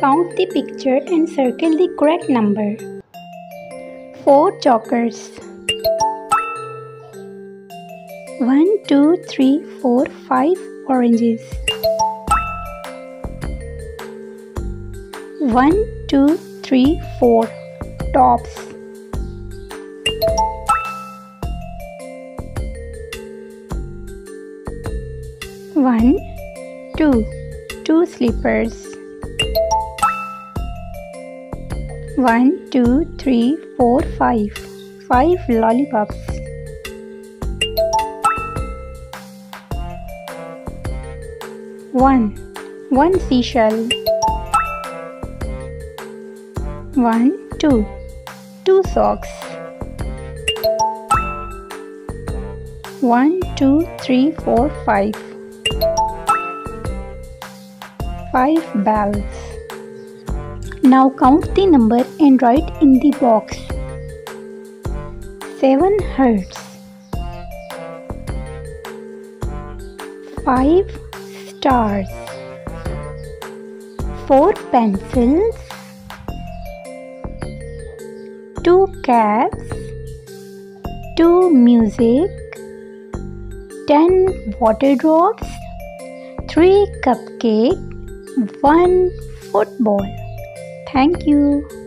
Count the picture and circle the correct number. 4 jokers. 1, 2, 3, 4, 5 oranges. 1, 2, 3, 4 tops. 1, 2, 2 slippers. 1, 2, 3, 4, 5. 5 lollipops. 1 seashell. 1, 2, 2 socks. 1, 2, 3, 4, 5. 5 bells. Now count the number and write in the box. 7 hearts. 5 stars. 4 pencils. 2 caps. 2 music. 10 water drops. 3 cupcakes. 1 football. Thank you.